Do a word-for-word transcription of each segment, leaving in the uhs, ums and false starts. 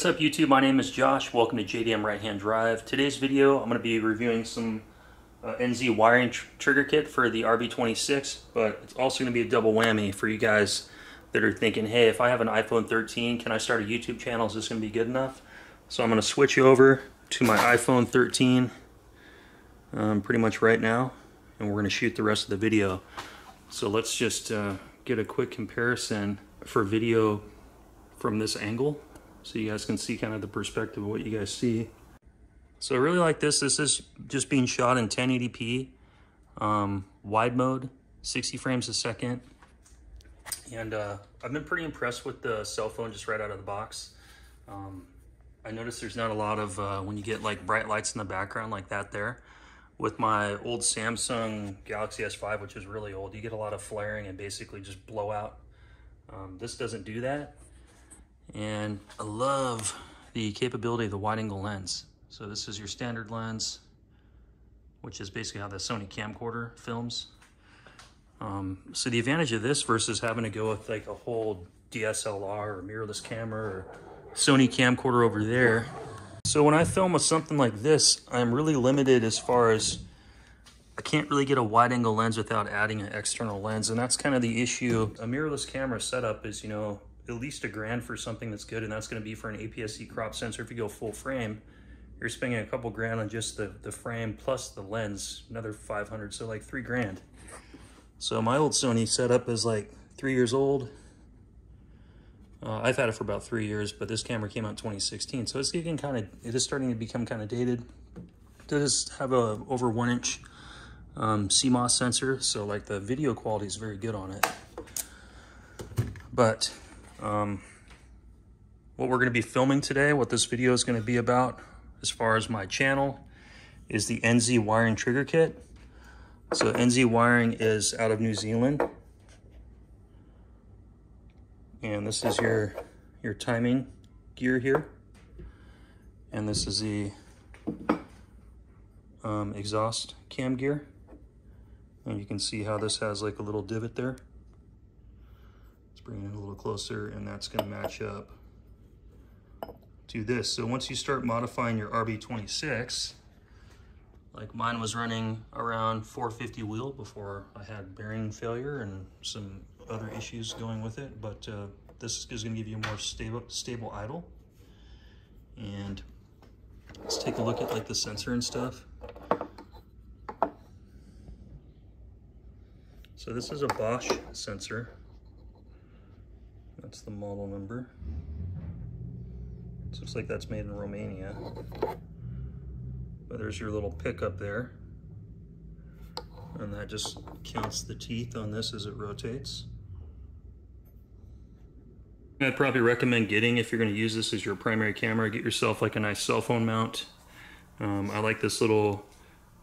What's up YouTube, my name is Josh, welcome to J D M Right Hand Drive. Today's video I'm going to be reviewing some uh, N Z wiring tr trigger kit for the R B twenty-six, but it's also going to be a double whammy for you guys that are thinking, hey, if I have an iPhone thirteen, can I start a YouTube channel? Is this going to be good enough? So I'm going to switch over to my iPhone thirteen um, pretty much right now, and we're going to shoot the rest of the video. So let's just uh, get a quick comparison for video from this angle, so you guys can see kind of the perspective of what you guys see. So I really like this. This is just being shot in ten eighty p, um, wide mode, sixty frames a second. And uh, I've been pretty impressed with the cell phone just right out of the box. Um, I noticed there's not a lot of, uh, when you get like bright lights in the background like that there. With my old Samsung Galaxy S five, which is really old, you get a lot of flaring and basically just blowout. Um, this doesn't do that. And I love the capability of the wide angle lens. So this is your standard lens, which is basically how the Sony camcorder films. Um, so the advantage of this versus having to go with like a whole D S L R or mirrorless camera or Sony camcorder over there. So when I film with something like this, I'm really limited as far as I can't really get a wide angle lens without adding an external lens. And that's kind of the issue. A mirrorless camera setup is, you know, at least a grand for something that's good, and that's going to be for an A P S C crop sensor. If you go full frame, you're spending a couple grand on just the, the frame plus the lens, another five hundred, so like three grand. So my old Sony setup is like three years old. Uh, I've had it for about three years, but this camera came out in twenty sixteen, so it's getting kind of, it is starting to become kind of dated. It does have a over one inch um, C MOS sensor, so like the video quality is very good on it. But Um, what we're going to be filming today, what this video is going to be about as far as my channel, is the N Z wiring trigger kit. So N Z wiring is out of New Zealand, and this is your your timing gear here, and this is the um, exhaust cam gear, and you can see how this has like a little divot there. Bring it a little closer, and that's going to match up to this. So once you start modifying your R B twenty-six, like mine was running around four fifty wheel before I had bearing failure and some other issues going with it, but uh, this is going to give you a more stable stable idle. And let's take a look at like the sensor and stuff. So this is a Bosch sensor. That's the model number. It looks like that's made in Romania. But there's your little pickup there. And that just counts the teeth on this as it rotates. I'd probably recommend getting, if you're going to use this as your primary camera, get yourself like a nice cell phone mount. Um, I like this little,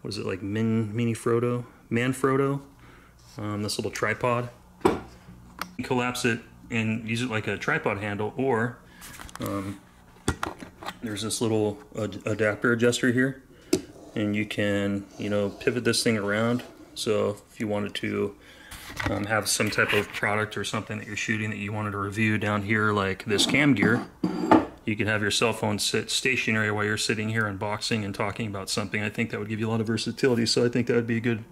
what is it, like Min, Minifrotto? Manfrotto. Um, this little tripod. You collapse it and use it like a tripod handle, or um, there's this little ad adapter adjuster here, and you can, you know, pivot this thing around. So if you wanted to um, have some type of product or something that you're shooting that you wanted to review down here, like this cam gear, you could have your cell phone sit stationary while you're sitting here unboxing and talking about something. I think that would give you a lot of versatility, so I think that would be a good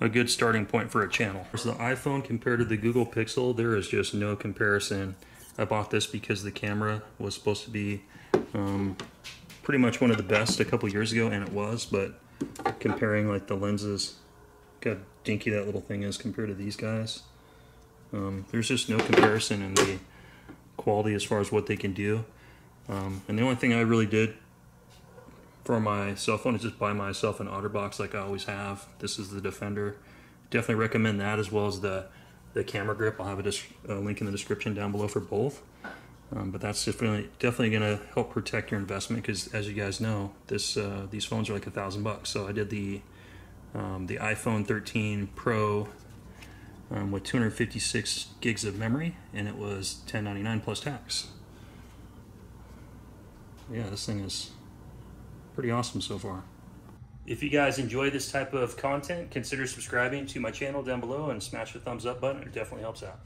a good starting point for a channel. So the iPhone compared to the Google Pixel, there is just no comparison. I bought this because the camera was supposed to be um, pretty much one of the best a couple years ago, and it was, but comparing like the lenses, look how dinky that little thing is compared to these guys. Um, there's just no comparison in the quality as far as what they can do. Um, and the only thing I really did for my cell phone is just buy myself an Otterbox like I always have. This is the Defender. Definitely recommend that, as well as the, the camera grip. I'll have a, a link in the description down below for both. Um, but that's definitely definitely gonna help protect your investment, because as you guys know, this uh, these phones are like a thousand bucks. So I did the, um, the iPhone thirteen pro um, with two hundred fifty-six gigs of memory, and it was ten ninety-nine plus tax. Yeah, this thing is pretty awesome so far. If you guys enjoy this type of content, consider subscribing to my channel down below and smash the thumbs up button. It definitely helps out.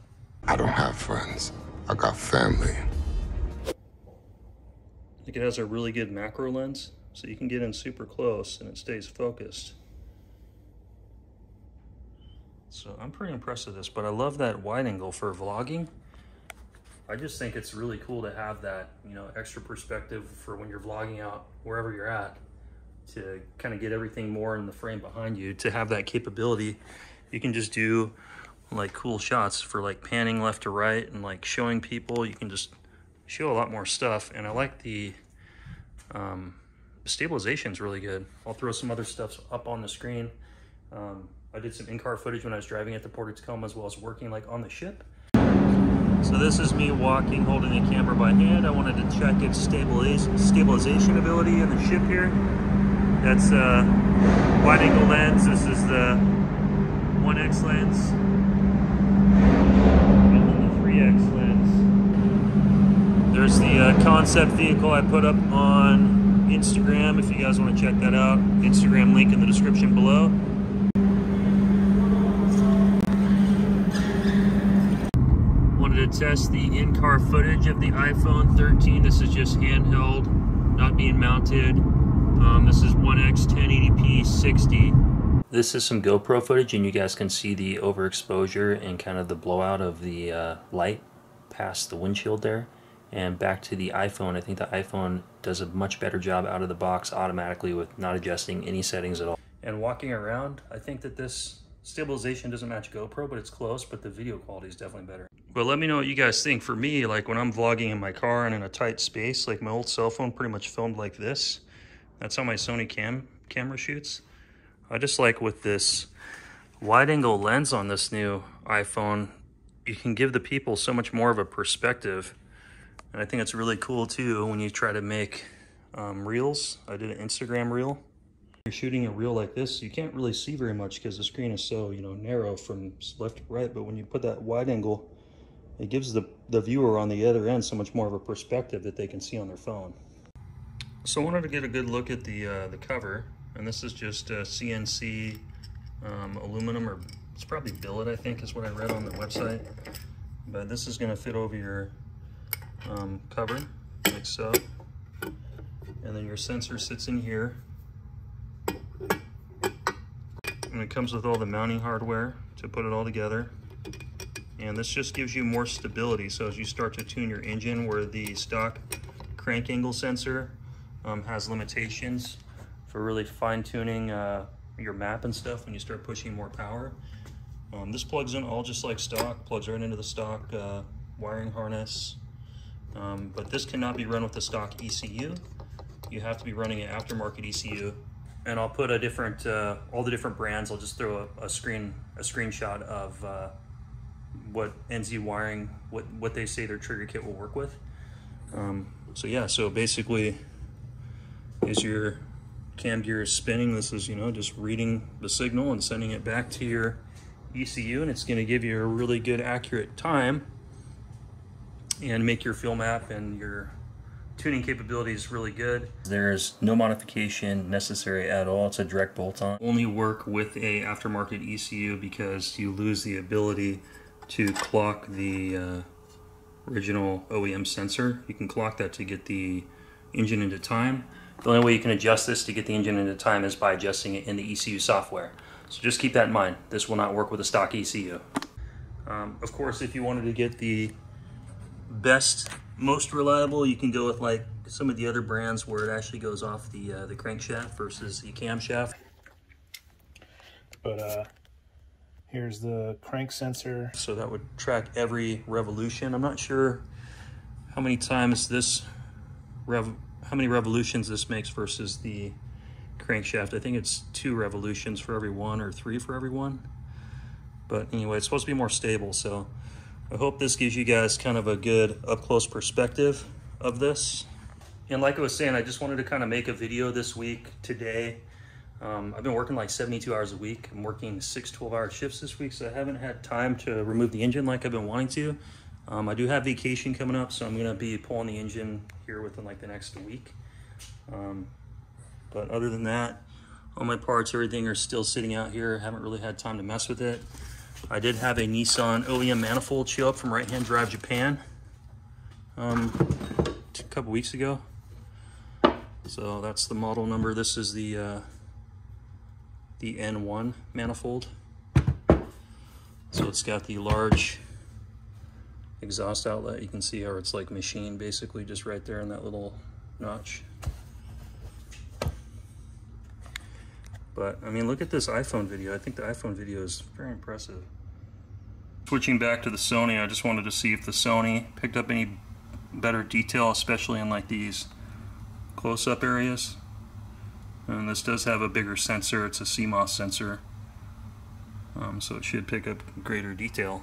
I don't have friends. I got family. think it has a really good macro lens, so you can get in super close and it stays focused. So I'm pretty impressed with this, but I love that wide angle for vlogging. I just think it's really cool to have that, you know, extra perspective for when you're vlogging out wherever you're at, to kind of get everything more in the frame behind you. To have that capability, you can just do like cool shots for like panning left to right and like showing people. You can just show a lot more stuff. And I like the um, stabilization is really good. I'll throw some other stuff up on the screen. Um, I did some in-car footage when I was driving at the Port of Tacoma, as well as working like on the ship. So this is me walking, holding the camera by hand. I wanted to check its stabilization stabilization ability in the ship here. That's a wide angle lens. This is the one X lens and then the three X lens. There's the uh, concept vehicle I put up on Instagram. If you guys want to check that out, Instagram link in the description below. Wanted to test the in-car footage of the iPhone thirteen. This is just handheld, not being mounted. Um, this is one X ten eighty P sixty. This is some GoPro footage, and you guys can see the overexposure and kind of the blowout of the uh, light past the windshield there. And back to the iPhone, I think the iPhone does a much better job out of the box automatically with not adjusting any settings at all. And walking around, I think that this stabilization doesn't match GoPro, but it's close, but the video quality is definitely better. Well, let me know what you guys think. For me, like when I'm vlogging in my car and in a tight space, like my old cell phone pretty much filmed like this. That's how my Sony cam camera shoots. I just like with this wide angle lens on this new iPhone, you can give the people so much more of a perspective. And I think it's really cool too when you try to make um, reels. I did an Instagram reel. You're shooting a reel like this, you can't really see very much because the screen is so, you know, narrow from left to right. But when you put that wide angle, it gives the, the viewer on the other end so much more of a perspective that they can see on their phone. So I wanted to get a good look at the uh, the cover, and this is just uh, C N C um, aluminum, or it's probably billet, I think is what I read on the website. But this is going to fit over your um, cover, like so. And then your sensor sits in here. And it comes with all the mounting hardware to put it all together. And this just gives you more stability. So as you start to tune your engine, where the stock crank angle sensor Um, has limitations for really fine-tuning uh, your map and stuff when you start pushing more power. Um, this plugs in all just like stock, plugs right into the stock uh, wiring harness. Um, but this cannot be run with the stock E C U. You have to be running an aftermarket E C U. And I'll put a different, uh, all the different brands, I'll just throw a, a screen, a screenshot of uh, what N Z wiring, what, what they say their trigger kit will work with. Um, so yeah, so basically, as your cam gear is spinning, this is, you know, just reading the signal and sending it back to your E C U, and it's going to give you a really good accurate time and make your field map and your tuning capabilities really good. There's no modification necessary at all. It's a direct bolt-on. Only work with a aftermarket E C U because you lose the ability to clock the uh, original O E M sensor. You can clock that to get the engine into time. The only way you can adjust this to get the engine into time is by adjusting it in the E C U software. So just keep that in mind. This will not work with a stock E C U. Um, of course, if you wanted to get the best, most reliable, you can go with like some of the other brands where it actually goes off the, uh, the crankshaft versus the camshaft. But uh, here's the crank sensor. So that would track every revolution. I'm not sure how many times this rev... how many revolutions this makes versus the crankshaft. I think it's two revolutions for every one or three for every one. But anyway, it's supposed to be more stable. So I hope this gives you guys kind of a good up close perspective of this. And like I was saying, I just wanted to kind of make a video this week, today. Um, I've been working like seventy-two hours a week. I'm working six twelve hour shifts this week, so I haven't had time to remove the engine like I've been wanting to. Um, I do have vacation coming up, so I'm going to be pulling the engine here within like the next week. Um, but other than that, all my parts, everything are still sitting out here. I haven't really had time to mess with it. I did have a Nissan O E M manifold show up from Right Hand Drive Japan um, a couple weeks ago. So that's the model number. This is the uh, the N one manifold. So it's got the large exhaust outlet. You can see how it's like machined basically just right there in that little notch. But I mean, look at this iPhone video. I think the iPhone video is very impressive. Switching back to the Sony, I just wanted to see if the Sony picked up any better detail, especially in like these close-up areas. And this does have a bigger sensor. It's a C MOS sensor, um, so it should pick up greater detail.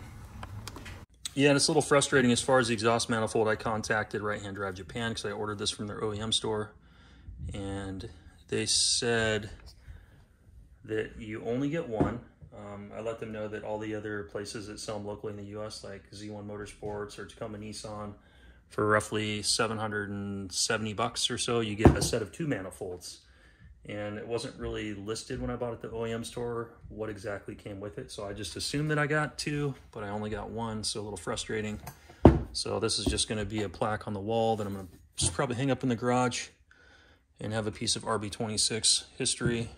Yeah, and it's a little frustrating as far as the exhaust manifold. I contacted Right Hand Drive Japan because I ordered this from their O E M store, and they said that you only get one. Um, I let them know that all the other places that sell them locally in the U S, like Z one Motorsports or Tacoma Nissan, for roughly seven hundred seventy bucks or so, you get a set of two manifolds. And it wasn't really listed when I bought it at the O E M store what exactly came with it, so I just assumed that I got two, but I only got one, so a little frustrating. So this is just gonna be a plaque on the wall that I'm gonna just probably hang up in the garage and have a piece of R B twenty-six history.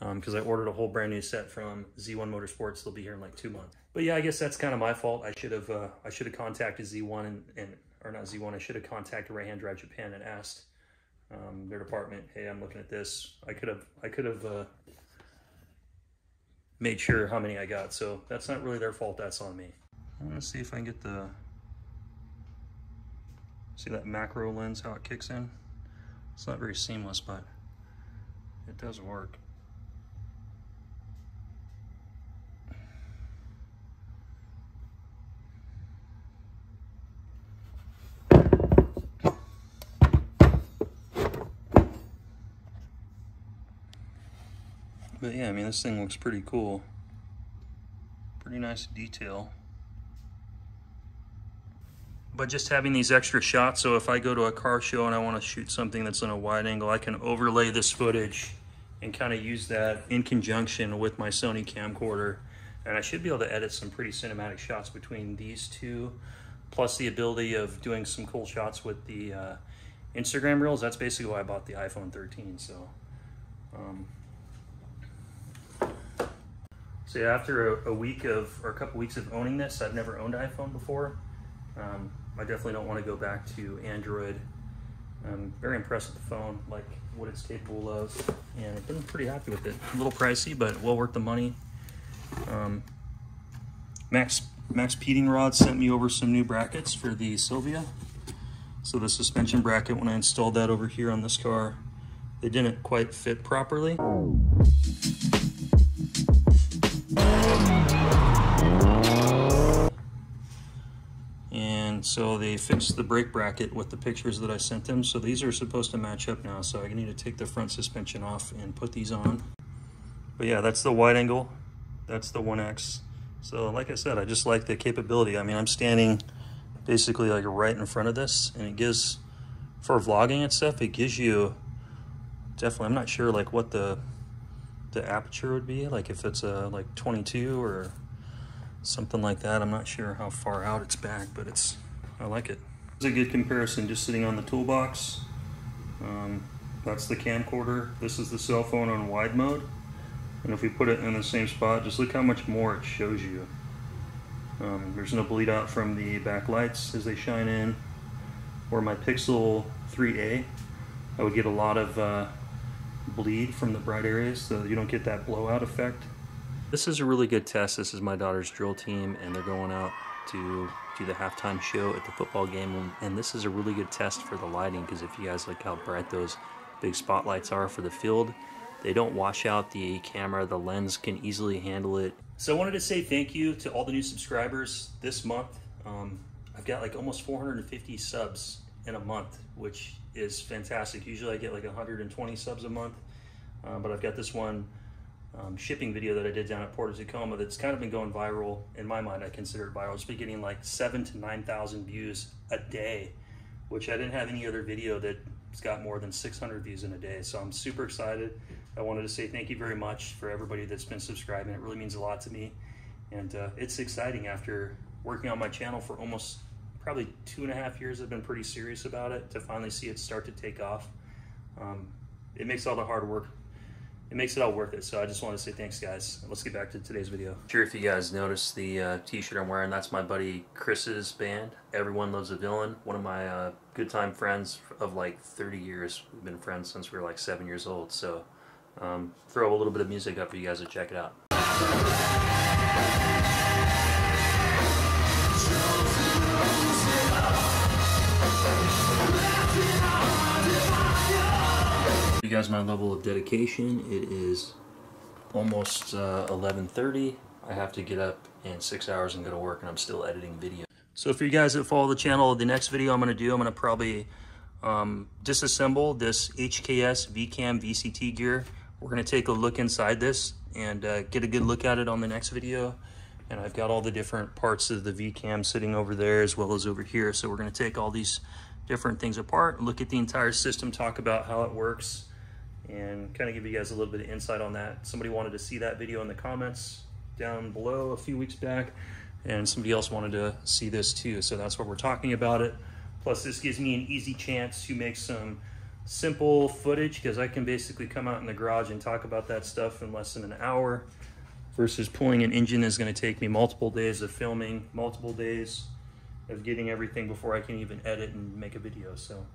Because um, I ordered a whole brand new set from Z one Motorsports. They'll be here in like two months. But yeah, I guess that's kind of my fault. I should have uh, I should have contacted Z one and, and or not Z one. I should have contacted Right Hand Drive Japan and asked um, their department, hey, I'm looking at this. I could have I could have uh, made sure how many I got. So that's not really their fault. That's on me. I'm gonna see if I can get the see that macro lens how it kicks in. It's not very seamless, but it does work. But yeah, I mean, this thing looks pretty cool. Pretty nice detail. But just having these extra shots, so if I go to a car show and I want to shoot something that's on a wide angle, I can overlay this footage and kind of use that in conjunction with my Sony camcorder. And I should be able to edit some pretty cinematic shots between these two, plus the ability of doing some cool shots with the uh, Instagram reels. That's basically why I bought the iPhone thirteen, so. Um, So yeah, after a, a week of, or a couple weeks of owning this, I've never owned an iPhone before. Um, I definitely don't want to go back to Android. I'm very impressed with the phone, like what it's capable of, and I've been pretty happy with it. A little pricey, but well worth the money. Um, Max, Max Pedingrod sent me over some new brackets for the Sylvia. So the suspension bracket, when I installed that over here on this car, they didn't quite fit properly. And so they fixed the brake bracket with the pictures that I sent them. So these are supposed to match up now. So I need to take the front suspension off and put these on. But yeah, that's the wide angle. That's the one X. So like I said, I just like the capability. I mean, I'm standing basically like right in front of this, and it gives, for vlogging and stuff, it gives you definitely, I'm not sure like what the the aperture would be, like if it's a like twenty-two or something like that. I'm not sure how far out it's back, but it's, I like it. It's a good comparison, just sitting on the toolbox. Um, that's the camcorder. This is the cell phone on wide mode. And if we put it in the same spot, just look how much more it shows you. Um, there's no bleed out from the back lights as they shine in. Or my Pixel three A, I would get a lot of uh, bleed from the bright areas, so you don't get that blowout effect. This is a really good test. This is my daughter's drill team, and they're going out to do the halftime show at the football game, and this is a really good test for the lighting, because if you guys like how bright those big spotlights are for the field, they don't wash out the camera. The lens can easily handle it. So I wanted to say thank you to all the new subscribers this month. um, I've got like almost four hundred fifty subs in a month, which is fantastic. Usually I get like one hundred twenty subs a month, uh, but I've got this one um, shipping video that I did down at Port of Tacoma that's kind of been going viral. In my mind, I consider it viral. It's been getting like seven to nine thousand views a day, which I didn't have any other video that's got more than six hundred views in a day. So I'm super excited. I wanted to say thank you very much for everybody that's been subscribing. It really means a lot to me, and uh, it's exciting. After working on my channel for almost probably two and a half years, I've been pretty serious about it, to finally see it start to take off. Um, it makes all the hard work, it makes it all worth it. So I just want to say thanks, guys. Let's get back to today's video. Sure, if you guys noticed the uh, t-shirt I'm wearing, that's my buddy Chris's band, Everyone Loves a Villain. One of my uh, good time friends of like thirty years. We've been friends since we were like seven years old. So um, throw a little bit of music up for you guys to check it out. You guys, my level of dedication, it is almost uh, eleven thirty. I have to get up in six hours and go to work, and I'm still editing video. So for you guys that follow the channel, the next video I'm going to do, I'm going to probably um, disassemble this H K S VCam V C T gear. We're going to take a look inside this and uh, get a good look at it on the next video. And I've got all the different parts of the VCam sitting over there as well as over here. So we're going to take all these different things apart, look at the entire system, talk about how it works, and kind of give you guys a little bit of insight on that. Somebody wanted to see that video in the comments down below a few weeks back, and somebody else wanted to see this too, so that's what we're talking about it. Plus this gives me an easy chance to make some simple footage, because I can basically come out in the garage and talk about that stuff in less than an hour, versus pulling an engine is going to take me multiple days of filming, multiple days of getting everything before I can even edit and make a video. So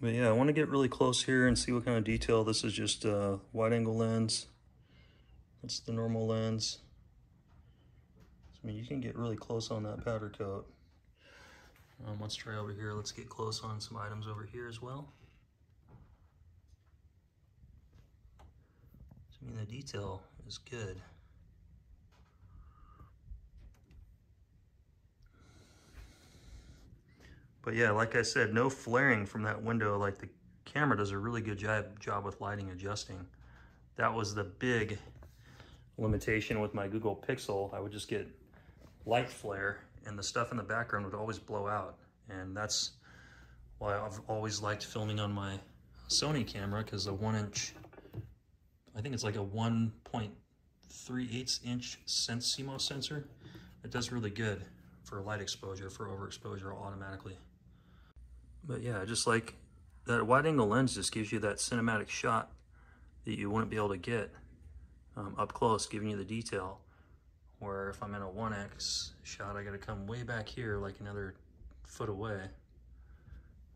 but yeah, I want to get really close here and see what kind of detail. This is just a wide angle lens. That's the normal lens. So, I mean, you can get really close on that powder coat. Um, let's try over here. Let's get close on some items over here as well. So, I mean, the detail is good. But yeah, like I said, no flaring from that window. Like, the camera does a really good job, job with lighting adjusting. That was the big limitation with my Google Pixel. I would just get light flare and the stuff in the background would always blow out. And that's why I've always liked filming on my Sony camera, because the one inch, I think it's like a one point three eight inch C M O S sensor. It does really good for light exposure, for overexposure automatically. But yeah, just like that wide angle lens just gives you that cinematic shot that you wouldn't be able to get um, up close, giving you the detail. Where if I'm in a one X shot, I gotta come way back here, like another foot away.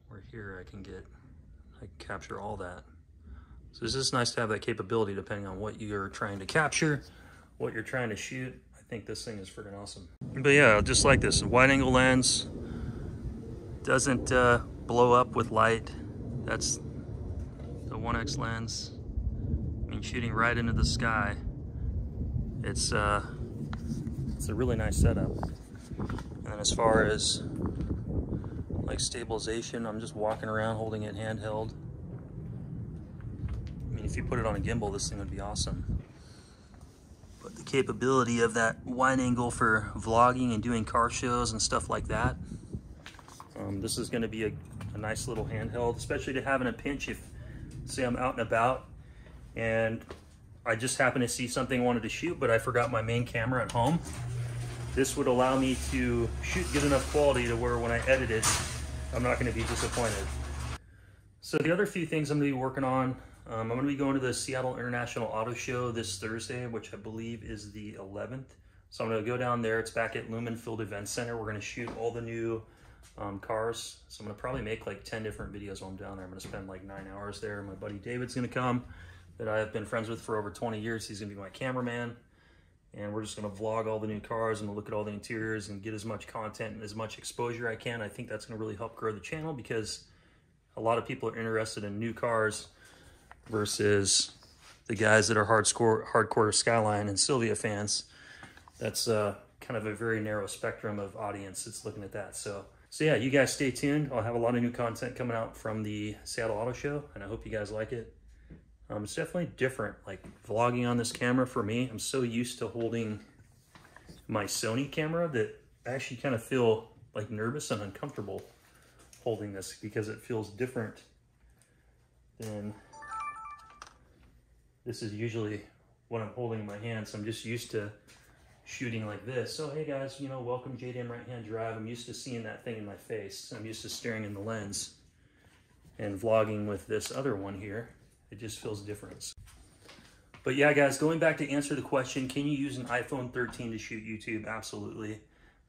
Where here I can get, I can capture all that. So it's just nice to have that capability depending on what you're trying to capture, what you're trying to shoot. I think this thing is freaking awesome. But yeah, just like this, wide angle lens doesn't uh, blow up with light. That's the one X lens. I mean, shooting right into the sky. It's uh, it's a really nice setup. And then as far as like stabilization, I'm just walking around holding it handheld. I mean, if you put it on a gimbal, this thing would be awesome. But the capability of that wide angle for vlogging and doing car shows and stuff like that. Um, this is going to be a, a nice little handheld, especially to have in a pinch if, say, I'm out and about and I just happen to see something I wanted to shoot, but I forgot my main camera at home. This would allow me to shoot good enough quality to where when I edit it, I'm not going to be disappointed. So the other few things I'm going to be working on, um, I'm going to be going to the Seattle International Auto Show this Thursday, which I believe is the eleventh. So I'm going to go down there. It's back at Lumen Field Events Center. We're going to shoot all the new Um, cars. So I'm gonna probably make like ten different videos while I'm down there. I'm gonna spend like nine hours there. My buddy David's gonna come, that I have been friends with for over twenty years. He's gonna be my cameraman, and we're just gonna vlog all the new cars and look at all the interiors and get as much content and as much exposure I can. I think that's gonna really help grow the channel, because a lot of people are interested in new cars versus the guys that are hardcore hardcore Skyline and Sylvia fans. That's uh, kind of a very narrow spectrum of audience that's looking at that. So. So yeah, you guys stay tuned. I'll have a lot of new content coming out from the Seattle Auto Show, and I hope you guys like it. Um, it's definitely different, like vlogging on this camera for me. I'm so used to holding my Sony camera that I actually kind of feel like nervous and uncomfortable holding this, because it feels different than this is usually what I'm holding in my hand. So I'm just used to shooting like this. So hey guys, you know, welcome J D M right hand drive. I'm used to seeing that thing in my face. I'm used to staring in the lens, and vlogging with this other one here, it just feels different. But yeah, guys, going back to answer the question, can you use an iPhone thirteen to shoot YouTube? Absolutely.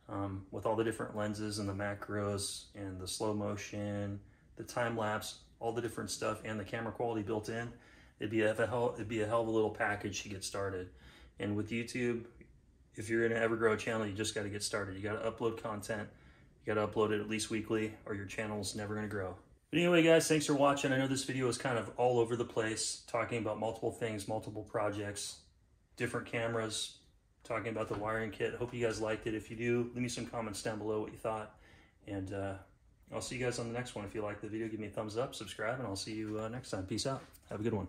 Um, with all the different lenses and the macros and the slow motion, the time lapse, all the different stuff, and the camera quality built in, it'd be a hell, it'd be a hell of a little package to get started. And with YouTube, if you're gonna ever grow a channel, you just gotta get started. You gotta upload content, you gotta upload it at least weekly, or your channel's never gonna grow. But anyway, guys, thanks for watching. I know this video is kind of all over the place, talking about multiple things, multiple projects, different cameras, talking about the wiring kit. Hope you guys liked it. If you do, leave me some comments down below what you thought. And uh, I'll see you guys on the next one. If you liked the video, give me a thumbs up, subscribe, and I'll see you uh, next time. Peace out. Have a good one.